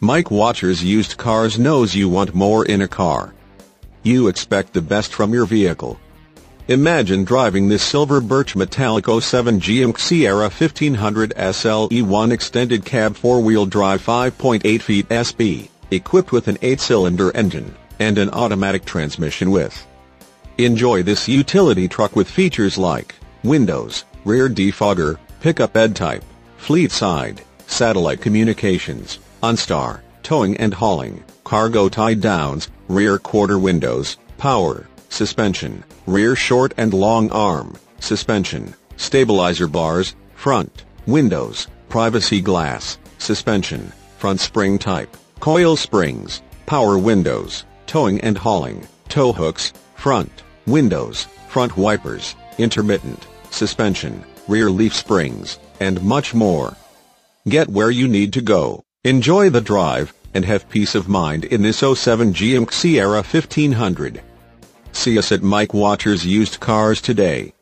Mike Watcher's Used Cars knows you want more in a car. You expect the best from your vehicle. Imagine driving this silver birch metallic 07 GMC Sierra 1500 SLE1 extended cab four-wheel drive 5.8 feet SB, equipped with an 8-cylinder engine, and an automatic transmission with. Enjoy this utility truck with features like windows, rear defogger, pickup bed type, fleet side, satellite communications, OnStar, towing and hauling, cargo tie-downs, rear quarter windows, power, suspension, rear short and long arm, suspension, stabilizer bars, front, windows, privacy glass, suspension, front spring type, coil springs, power windows, towing and hauling, tow hooks, front windows, front wipers, intermittent, suspension, rear leaf springs, and much more. Get where you need to go. Enjoy the drive, and have peace of mind in this 07 GMC Sierra 1500. See us at Mike Watcher's Used Cars today.